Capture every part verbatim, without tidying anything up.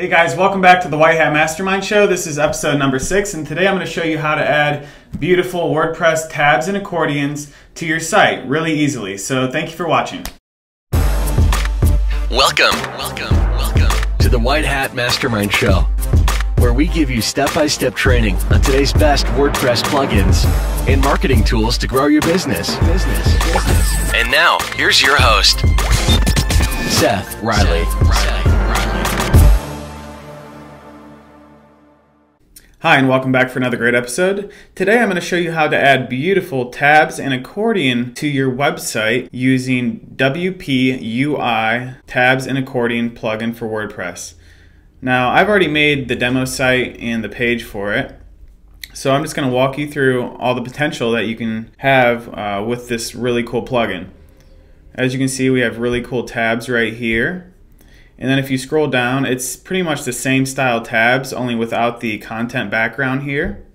Hey guys, welcome back to the White Hat Mastermind Show. This is episode number six, and today I'm going to show you how to add beautiful WordPress tabs and accordions to your site really easily. So thank you for watching. Welcome, welcome, welcome to the White Hat Mastermind Show, where we give you step-by-step training on today's best WordPress plugins and marketing tools to grow your business. Business, business. And now, here's your host, Seth Riley. Seth Riley. Hi, and welcome back for another great episode. Today I'm going to show you how to add beautiful tabs and accordion to your website using W P U I Tabs and Accordion plugin for WordPress. Now, I've already made the demo site and the page for it, so I'm just going to walk you through all the potential that you can have uh, with this really cool plugin. As you can see, we have really cool tabs right here. And then if you scroll down, it's pretty much the same style tabs, only without the content background here.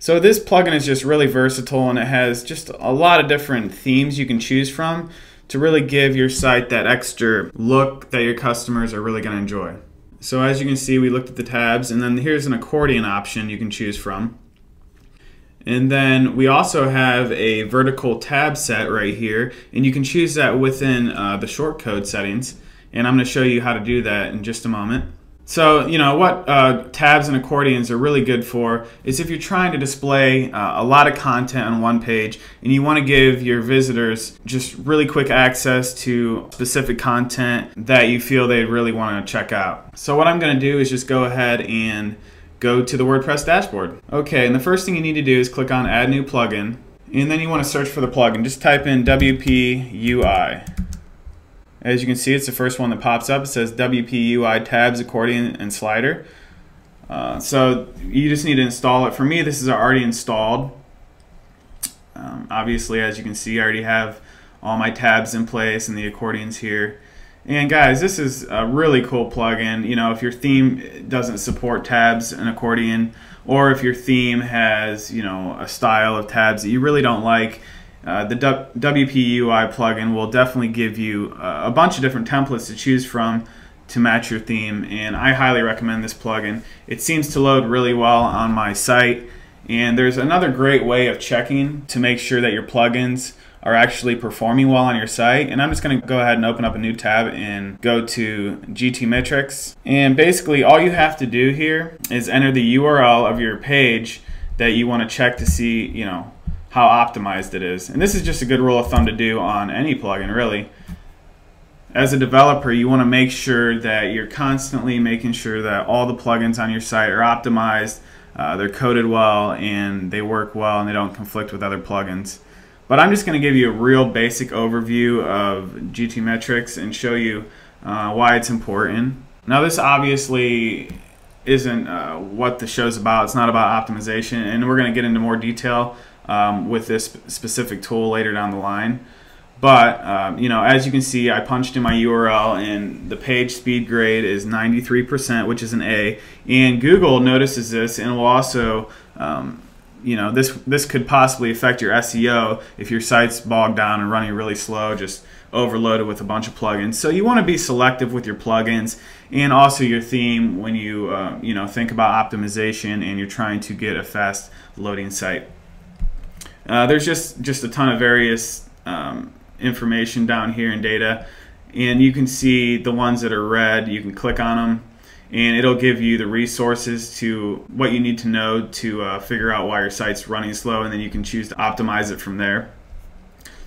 So this plugin is just really versatile, and it has just a lot of different themes you can choose from to really give your site that extra look that your customers are really going to enjoy. So as you can see, we looked at the tabs, and then here's an accordion option you can choose from. And then we also have a vertical tab set right here, and you can choose that within uh, the shortcode settings. And I'm going to show you how to do that in just a moment. So, you know, what uh, tabs and accordions are really good for is if you're trying to display uh, a lot of content on one page and you want to give your visitors just really quick access to specific content that you feel they really want to check out. So what I'm going to do is just go ahead and go to the WordPress dashboard. Okay, and the first thing you need to do is click on Add New Plugin, and then you want to search for the plugin. Just type in W P U I. As you can see, it's the first one that pops up. It says W P U I Tabs, Accordion, and Slider. Uh, so you just need to install it. For me, this is already installed. Um, obviously, as you can see, I already have all my tabs in place and the accordions here. And guys, this is a really cool plugin. You know, if your theme doesn't support tabs and accordion, or if your theme has, you know, a style of tabs that you really don't like, Uh, the W P U I plugin will definitely give you uh, a bunch of different templates to choose from to match your theme, and I highly recommend this plugin. It seems to load really well on my site, and there's another great way of checking to make sure that your plugins are actually performing well on your site, and I'm just going to go ahead and open up a new tab and go to GTmetrix, and basically all you have to do here is enter the U R L of your page that you want to check to see, you know, how optimized it is. And this is just a good rule of thumb to do on any plugin, really. As a developer, you want to make sure that you're constantly making sure that all the plugins on your site are optimized, uh, they're coded well, and they work well, and they don't conflict with other plugins. But I'm just going to give you a real basic overview of GTmetrix and show you uh, why it's important. Now, this obviously isn't uh, what the show's about. It's not about optimization, and we're going to get into more detail Um, with this specific tool later down the line. But um, you know, as you can see, I punched in my U R L, and the page speed grade is ninety-three percent, which is an A. And Google notices this, and will also, um, you know, this this could possibly affect your S E O if your site's bogged down and running really slow, just overloaded with a bunch of plugins. So you want to be selective with your plugins and also your theme when you uh, you know, think about optimization and you're trying to get a fast loading site. Uh, there's just, just a ton of various um, information down here in data, and you can see the ones that are red, you can click on them, and it'll give you the resources to what you need to know to uh, figure out why your site's running slow, and then you can choose to optimize it from there.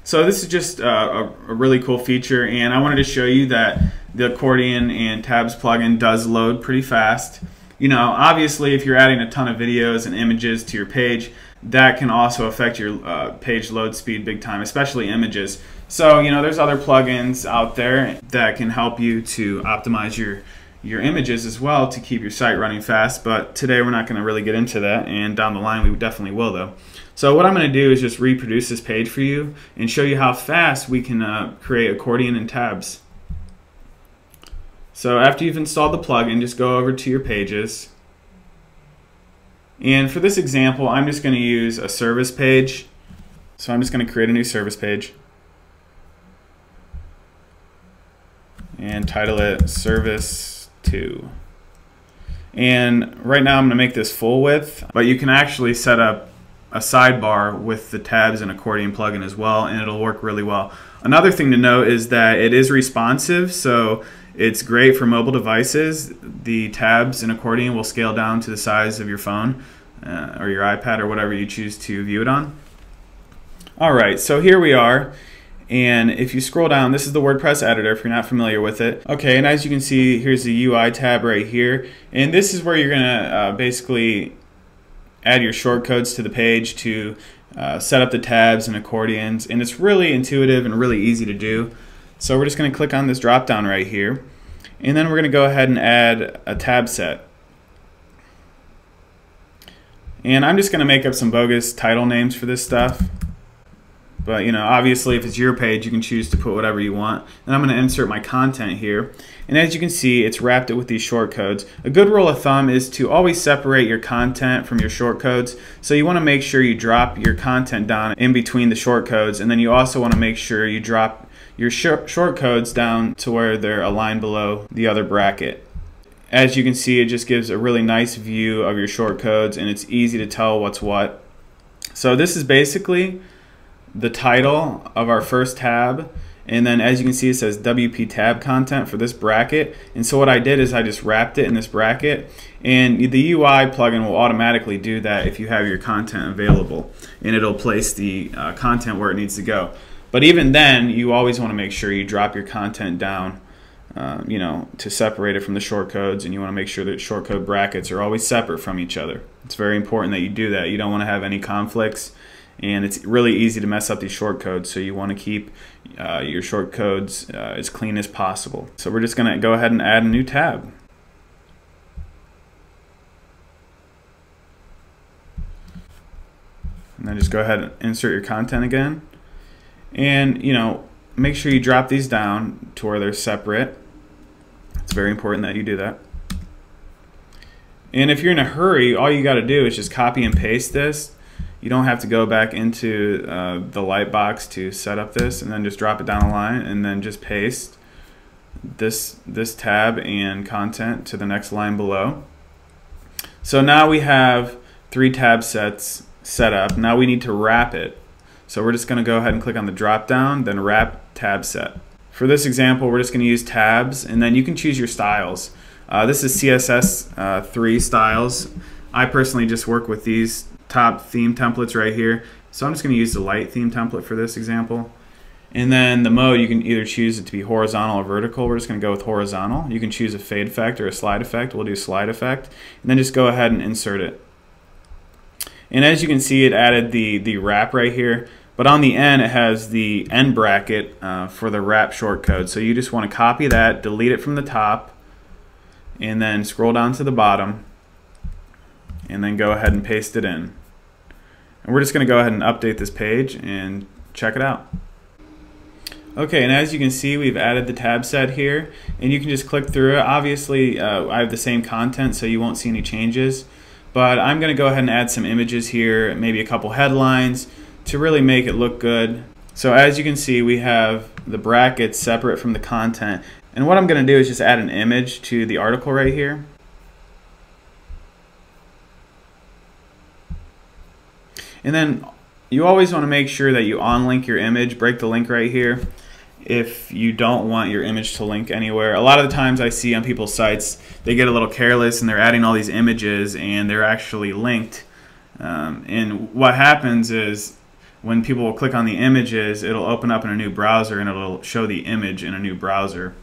So this is just uh, a, a really cool feature, and I wanted to show you that the accordion and tabs plugin does load pretty fast. You know, obviously, if you're adding a ton of videos and images to your page, that can also affect your uh, page load speed big time, especially images. So, you know, there's other plugins out there that can help you to optimize your your images as well to keep your site running fast, but today we're not going to really get into that, and down the line we definitely will though. So what I'm going to do is just reproduce this page for you and show you how fast we can uh, create accordion and tabs. So after you've installed the plugin, just go over to your pages. And for this example, I'm just going to use a service page. So I'm just going to create a new service page and title it Service two. And right now I'm going to make this full width, but you can actually set up a sidebar with the tabs and accordion plugin as well, and it'll work really well. Another thing to note is that it is responsive, so it's great for mobile devices. The tabs and accordion will scale down to the size of your phone uh, or your iPad or whatever you choose to view it on. All right, so here we are. And if you scroll down, this is the WordPress editor if you're not familiar with it. Okay, and as you can see, here's the U I tab right here. And this is where you're gonna uh, basically add your shortcodes to the page to uh, set up the tabs and accordions. And it's really intuitive and really easy to do. So we're just gonna click on this drop down right here. And then we're gonna go ahead and add a tab set. And I'm just gonna make up some bogus title names for this stuff. But you know, obviously if it's your page, you can choose to put whatever you want. And I'm going to insert my content here. And as you can see, it's wrapped it with these shortcodes. A good rule of thumb is to always separate your content from your shortcodes. So you want to make sure you drop your content down in between the shortcodes. And then you also want to make sure you drop your shortcodes down to where they're aligned below the other bracket. As you can see, it just gives a really nice view of your shortcodes, and it's easy to tell what's what. So this is basically the title of our first tab, and then as you can see it says W P tab content for this bracket. And so what I did is I just wrapped it in this bracket, and the U I plugin will automatically do that if you have your content available, and it'll place the uh, content where it needs to go. But even then, you always want to make sure you drop your content down uh, you know, to separate it from the shortcodes, and you want to make sure that shortcode brackets are always separate from each other. It's very important that you do that. You don't want to have any conflicts. And it's really easy to mess up these shortcodes, so you want to keep uh, your shortcodes uh, as clean as possible. So we're just going to go ahead and add a new tab. And then just go ahead and insert your content again. And you know, make sure you drop these down to where they're separate. It's very important that you do that. And if you're in a hurry, all you got to do is just copy and paste this. You don't have to go back into uh, the lightbox to set up this, and then just drop it down a line, and then just paste this this tab and content to the next line below. So now we have three tab sets set up. Now we need to wrap it. So we're just going to go ahead and click on the drop down, then wrap tab set. For this example, we're just going to use tabs, and then you can choose your styles. Uh, this is C S S three uh, styles. I personally just work with these top theme templates right here. So I'm just going to use the light theme template for this example. And then the mode, you can either choose it to be horizontal or vertical. We're just going to go with horizontal. You can choose a fade effect or a slide effect. We'll do slide effect. And then just go ahead and insert it. And as you can see, it added the, the wrap right here. But on the end, it has the end bracket uh, for the wrap shortcode. So you just want to copy that, delete it from the top, and then scroll down to the bottom, and then go ahead and paste it in. And we're just going to go ahead and update this page and check it out. Okay, and as you can see, we've added the tab set here, and you can just click through it. Obviously, uh, I have the same content, so you won't see any changes, but I'm going to go ahead and add some images here, maybe a couple headlines, to really make it look good. So as you can see, we have the brackets separate from the content, and what I'm going to do is just add an image to the article right here. And then you always want to make sure that you onlink your image, break the link right here if you don't want your image to link anywhere. A lot of the times I see on people's sites, they get a little careless and they're adding all these images and they're actually linked. Um, and what happens is when people will click on the images, it'll open up in a new browser and it'll show the image in a new browser,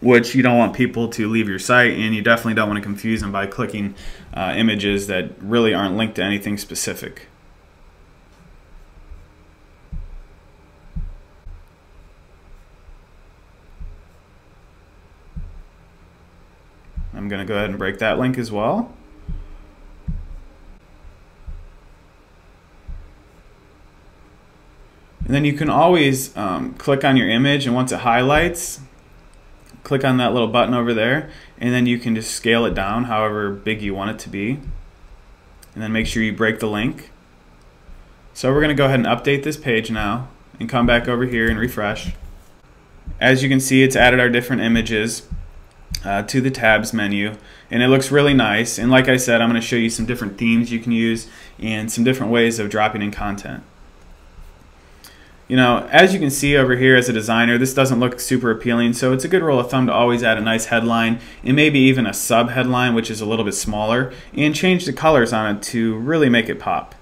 which you don't want people to leave your site, and you definitely don't want to confuse them by clicking uh, images that really aren't linked to anything specific. I'm going to go ahead and break that link as well. And then you can always um, click on your image, and once it highlights, click on that little button over there, and then you can just scale it down however big you want it to be. And then make sure you break the link. So we're going to go ahead and update this page now and come back over here and refresh. As you can see, it's added our different images. uh, to the tabs menu, and it looks really nice. And like I said, I'm going to show you some different themes you can use and some different ways of dropping in content. You know, as you can see over here, as a designer, this doesn't look super appealing, so it's a good rule of thumb to always add a nice headline and maybe even a sub headline, which is a little bit smaller, and change the colors on it to really make it pop.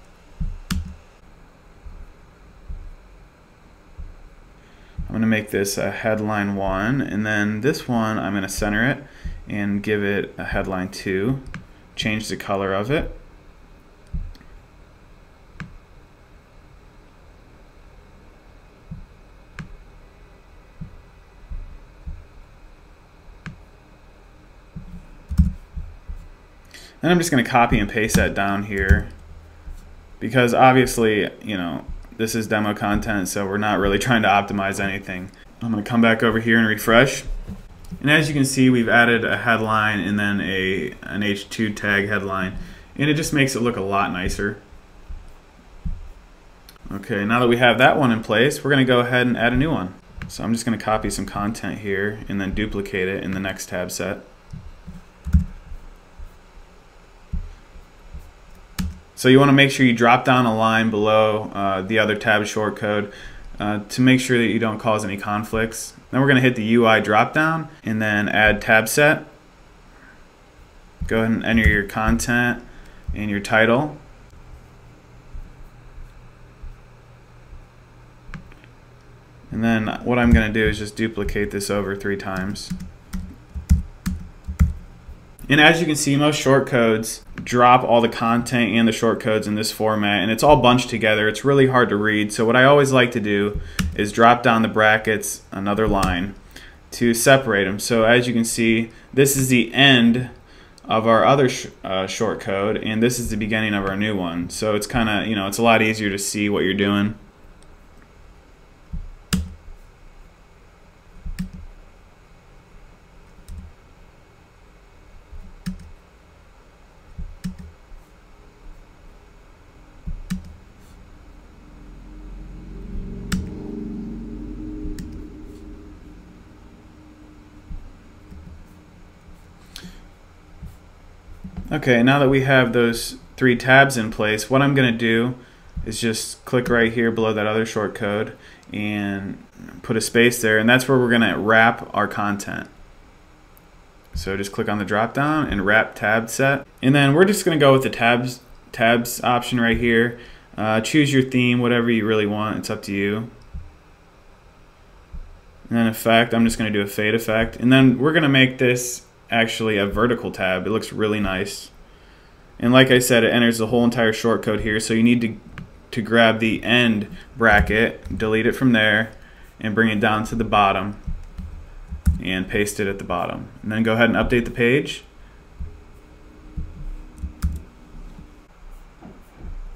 I'm going to make this a headline one, and then this one I'm going to center it and give it a headline two, change the color of it. And I'm just going to copy and paste that down here, because obviously, you know, this is demo content, so we're not really trying to optimize anything. I'm going to come back over here and refresh. And as you can see, we've added a headline and then a an H two tag headline, and it just makes it look a lot nicer. Okay, now that we have that one in place, we're going to go ahead and add a new one. So I'm just going to copy some content here and then duplicate it in the next tab set. So you want to make sure you drop down a line below uh, the other tab shortcode uh, to make sure that you don't cause any conflicts. Then we're going to hit the U I drop down and then add tab set. Go ahead and enter your content and your title. And then what I'm going to do is just duplicate this over three times. And as you can see, most shortcodes drop all the content and the shortcodes in this format, and it's all bunched together. It's really hard to read. So what I always like to do is drop down the brackets another line to separate them. So as you can see, this is the end of our other sh uh, shortcode, and this is the beginning of our new one. So it's kind of, you know, it's a lot easier to see what you're doing. Okay, now that we have those three tabs in place, what I'm going to do is just click right here below that other shortcode and put a space there, and that's where we're going to wrap our content. So just click on the drop down and wrap tab set, and then we're just going to go with the tabs tabs option right here. Uh, choose your theme, whatever you really want, it's up to you. And then effect, I'm just going to do a fade effect, and then we're going to make this actually a vertical tab. It looks really nice, and like I said, it enters the whole entire shortcode here, so you need to to grab the end bracket, delete it from there, and bring it down to the bottom and paste it at the bottom, and then go ahead and update the page.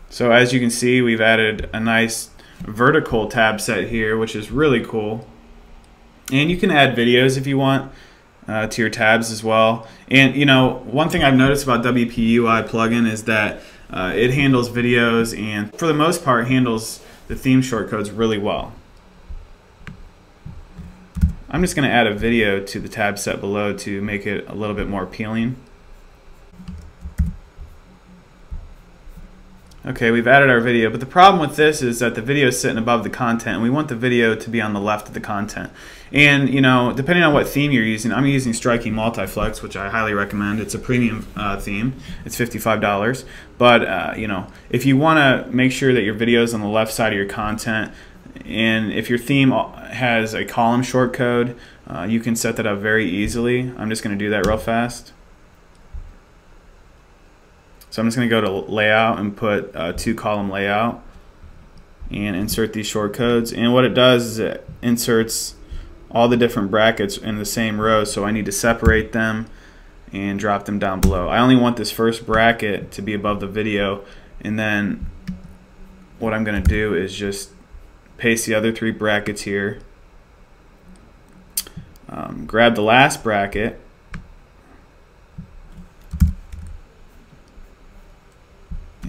So as you can see, we've added a nice vertical tab set here, which is really cool, and you can add videos if you want Uh, to your tabs as well. And you know, one thing I've noticed about W P U I plugin is that uh, it handles videos, and for the most part handles the theme shortcodes really well. I'm just going to add a video to the tab set below to make it a little bit more appealing. Okay, we've added our video, but the problem with this is that the video is sitting above the content, and we want the video to be on the left of the content. And, you know, depending on what theme you're using, I'm using Striking Multiflex, which I highly recommend. It's a premium uh, theme. It's fifty-five dollars. But, uh, you know, if you want to make sure that your video is on the left side of your content, and if your theme has a column shortcode, uh, you can set that up very easily. I'm just going to do that real fast. So I'm just going to go to layout and put a two column layout and insert these shortcodes. And what it does is it inserts all the different brackets in the same row, so I need to separate them and drop them down below. I only want this first bracket to be above the video, and then what I'm going to do is just paste the other three brackets here, um, grab the last bracket,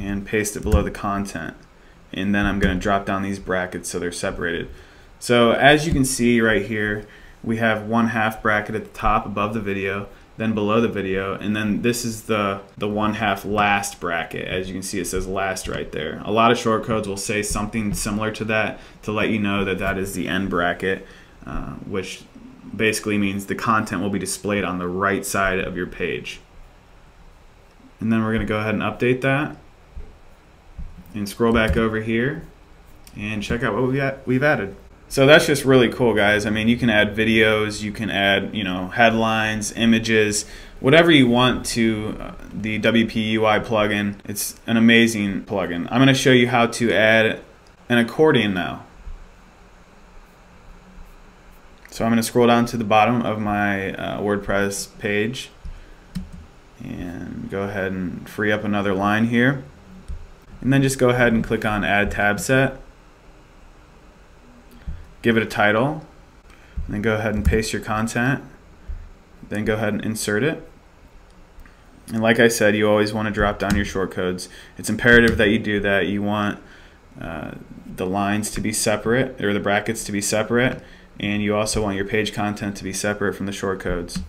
and paste it below the content, and then I'm going to drop down these brackets so they're separated. So as you can see right here, we have one half bracket at the top above the video, then below the video, and then this is the, the one half last bracket. As you can see, it says last right there. A lot of shortcodes will say something similar to that to let you know that that is the end bracket, uh, which basically means the content will be displayed on the right side of your page. And then we're gonna go ahead and update that and scroll back over here and check out what we got, we've added. So that's just really cool, guys. I mean, you can add videos, you can add, you know, headlines, images, whatever you want to uh, the W P U I plugin. It's an amazing plugin. I'm going to show you how to add an accordion now. So I'm going to scroll down to the bottom of my uh, WordPress page and go ahead and free up another line here. And then just go ahead and click on Add Tab Set. Give it a title, and then go ahead and paste your content, then go ahead and insert it. And like I said, you always want to drop down your shortcodes. It's imperative that you do that. You want uh, the lines to be separate, or the brackets to be separate, and you also want your page content to be separate from the shortcodes.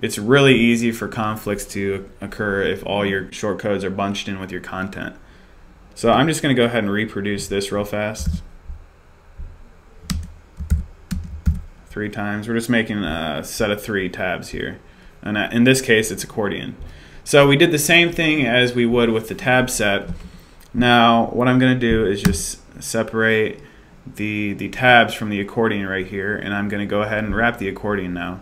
It's really easy for conflicts to occur if all your shortcodes are bunched in with your content. So I'm just going to go ahead and reproduce this real fast. Three times. We're just making a set of three tabs here, and in this case it's accordion. So we did the same thing as we would with the tab set. Now what I'm going to do is just separate the the tabs from the accordion right here, and I'm going to go ahead and wrap the accordion now.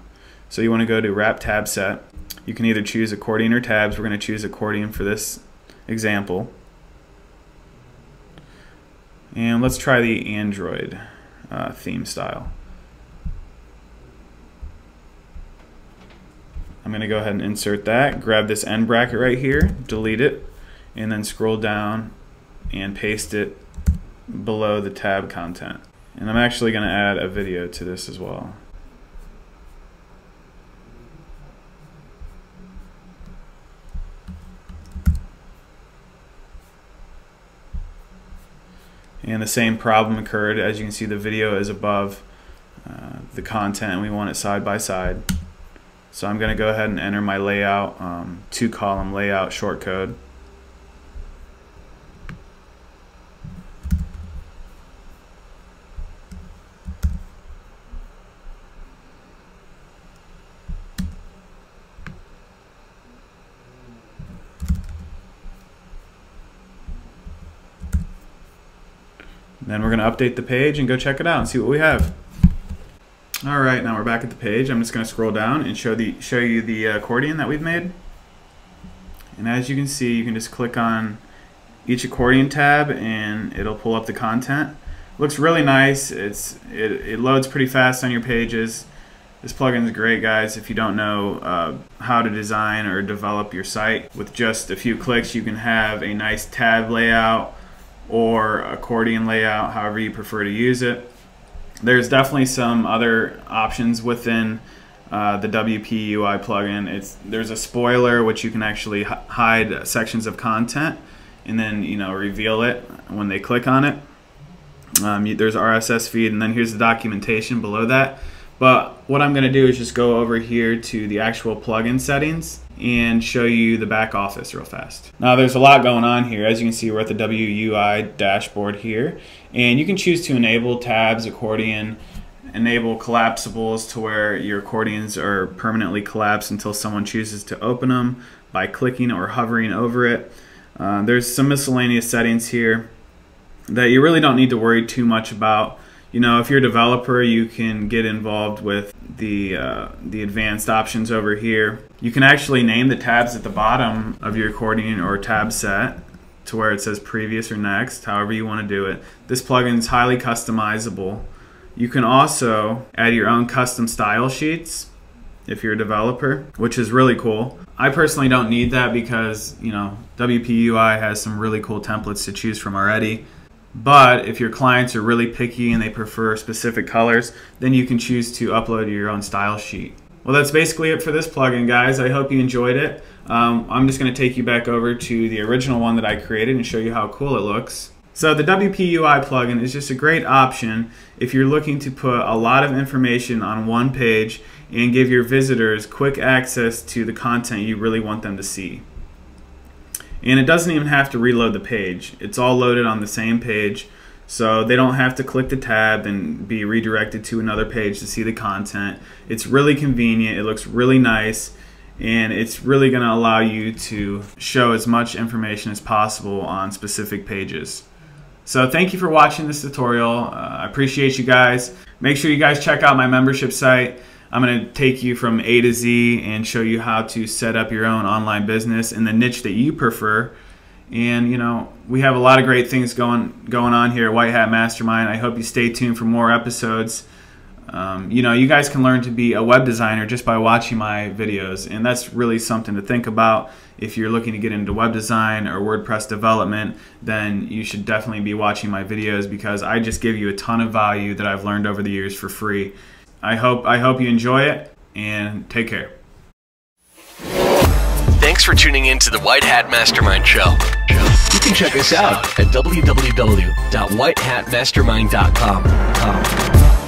So you want to go to Wrap Tab Set. You can either choose accordion or tabs. We're going to choose accordion for this example, and let's try the Android uh, theme style. I'm going to go ahead and insert that, grab this end bracket right here, delete it, and then scroll down and paste it below the tab content. And I'm actually going to add a video to this as well. And the same problem occurred. As you can see, the video is above uh, the content. We want it side by side. So I'm going to go ahead and enter my layout, um, two column layout shortcode. Then we're going to update the page and go check it out and see what we have. Alright, now we're back at the page. I'm just going to scroll down and show the show you the accordion that we've made. And as you can see, you can just click on each accordion tab and it'll pull up the content. Looks really nice. It's it, it loads pretty fast on your pages. This plugin is great, guys. If you don't know uh, how to design or develop your site, with just a few clicks you can have a nice tab layout or accordion layout, however you prefer to use it. There's definitely some other options within uh, the W P U I plugin. It's, there's a spoiler, which you can actually hide sections of content and then, you know, reveal it when they click on it. Um, you, there's R S S feed, and then here's the documentation below that. But what I'm going to do is just go over here to the actual plugin settings and show you the back office real fast. Now there's a lot going on here. As you can see, we're at the W U I dashboard here, and you can choose to enable tabs, accordion, enable collapsibles to where your accordions are permanently collapsed until someone chooses to open them by clicking or hovering over it. Uh, there's some miscellaneous settings here that you really don't need to worry too much about. You know, if you're a developer, you can get involved with the uh, the advanced options over here. You can actually name the tabs at the bottom of your accordion or tab set to where it says previous or next, however you want to do it. This plugin is highly customizable. You can also add your own custom style sheets if you're a developer, which is really cool. I personally don't need that because, you know, W P U I has some really cool templates to choose from already. But if your clients are really picky and they prefer specific colors, then you can choose to upload your own style sheet. Well, that's basically it for this plugin, guys. I hope you enjoyed it. Um, I'm just going to take you back over to the original one that I created and show you how cool it looks. So the W P U I plugin is just a great option if you're looking to put a lot of information on one page and give your visitors quick access to the content you really want them to see. And it doesn't even have to reload the page. It's all loaded on the same page, so they don't have to click the tab and be redirected to another page to see the content. It's really convenient, it looks really nice, and it's really going to allow you to show as much information as possible on specific pages. So thank you for watching this tutorial. Uh, I appreciate you guys. Make sure you guys check out my membership site. I'm going to take you from A to Z and show you how to set up your own online business in the niche that you prefer. And you know, we have a lot of great things going going on here at White Hat Mastermind. I hope you stay tuned for more episodes. Um, you know, you guys can learn to be a web designer just by watching my videos, and that's really something to think about. If you're looking to get into web design or WordPress development, then you should definitely be watching my videos, because I just give you a ton of value that I've learned over the years for free. I hope, I hope you enjoy it, and take care. Thanks for tuning in to the White Hat Mastermind Show. You can check us out at w w w dot white hat mastermind dot com.